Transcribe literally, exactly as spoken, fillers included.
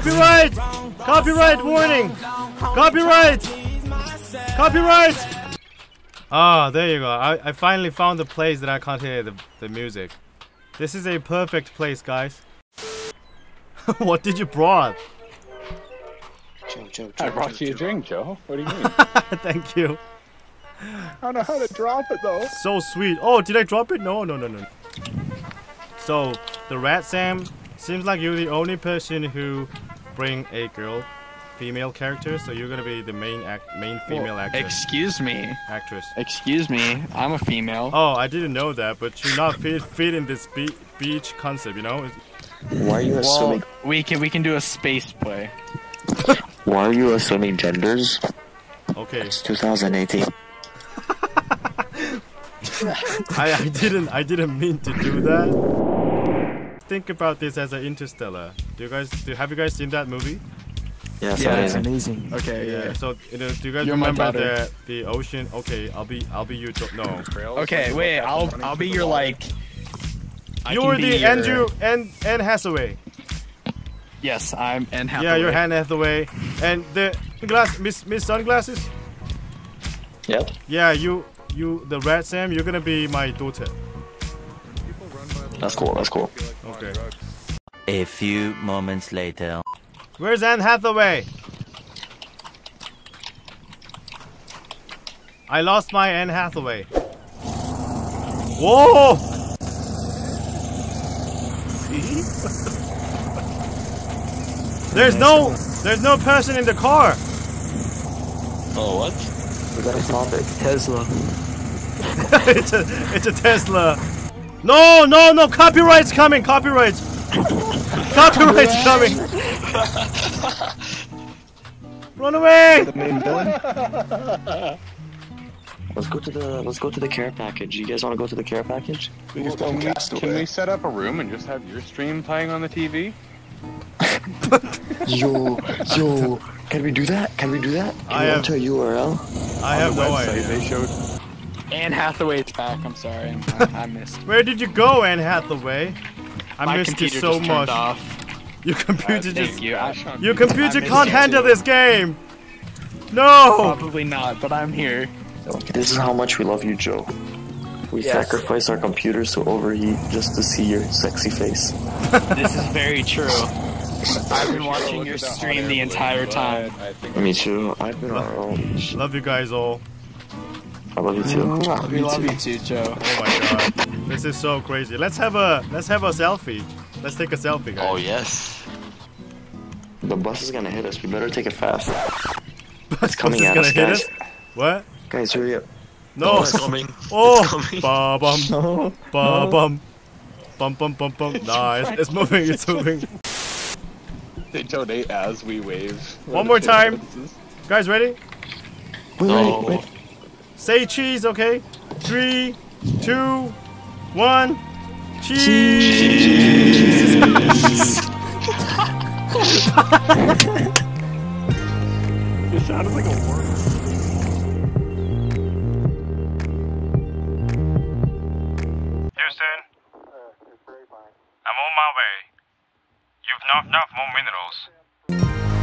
Copyright! Copyright warning! Copyright! Copyright! Ah, oh, there you go. I, I finally found the place that I can't hear the, the music. This is a perfect place, guys. What did you brought? Joe, Joe, Joe, I brought Joe, you Joe. a drink, Joe. What do you mean? Thank you. I don't know how to drop it, though. So sweet. Oh, did I drop it? No, no, no, no. So, the rat Sam, seems like you're the only person who bring a girl female character, so you're gonna be the main act main female well, actress. Excuse me. Actress. Excuse me, I'm a female. Oh, I didn't know that, but you're not fit, fit in this be beach concept, you know? Why are you well, assuming... We can, we can do a space play. Why are you assuming genders? Okay. It's two thousand eighteen. I, I didn't I didn't mean to do that. Think about this as an Interstellar. Do you guys do, have you guys seen that movie? Yes, yeah, it's amazing. Okay, yeah. yeah. So you know, do you guys You're remember the the ocean? Okay, I'll be I'll be you. No. Okay, wait. I'll I'll be your like. You're the your... Andrew and Anne Hathaway. Yes, I'm Anne Hathaway. Yeah, you're Anne Hathaway, and the glass Miss Miss Sunglasses. Yep. Yeah, you. You, the rat Sam, you're gonna be my daughter. That's cool, that's cool. Okay. A few moments later. Where's Anne Hathaway? I lost my Anne Hathaway. Whoa! See? There's no, there's no person in the car. Oh, what? We gotta stop it. Tesla. it's a it's a Tesla. No, no, no, copyright's coming, copyright's Copyright's coming. Run away! The main villain. Let's go to the let's go to the care package. You guys wanna go to the care package? We well, can, we, can we set up a room and just have your stream playing on the T V? yo, yo, can we do that? Can we do that? Can I have, enter a U R L? I have no idea. They showed Anne Hathaway's back. I'm sorry, I, I missed. Where did you go, Anne Hathaway? I My missed you so just much. Off. Your computer uh, just. You. Your computer can't handle too. this game. No. Probably not, but I'm here. This is how much we love you, Joe. We yes. sacrifice our computers to overheat just to see your sexy face. This is very true. I've been watching your stream the entire time. Me too. I've been on our own. Love you guys all. I love you too. We love you too, Joe. Oh my god, this is so crazy. Let's have a let's have a selfie. Let's take a selfie, guys. Oh yes. The bus is gonna hit us. We better take it fast. It's coming at us, guys. What? Guys, hurry up. No. It's coming. Oh. It's coming. Ba bum. Ba bum. Bum bum bum bum. Nah, it's, it's moving. It's moving. They donate as we wave. One more time. Guys, ready? No. Wait, wait. Say cheese, okay? Three, two, one. Cheese! Cheese. It sounded like a worm. Enough, enough, more minerals.